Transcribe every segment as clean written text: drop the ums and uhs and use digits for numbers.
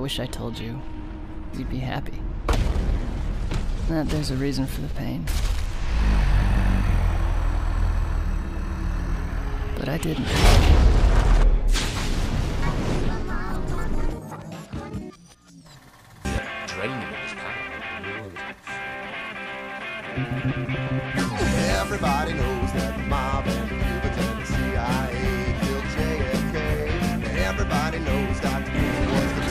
wish I told you. You'd be happy. That there's a reason for the pain. But I didn't. Everybody knows that the mob in Cuba and the CIA killed JFK. Everybody knows Dr. King was the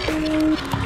Thank you.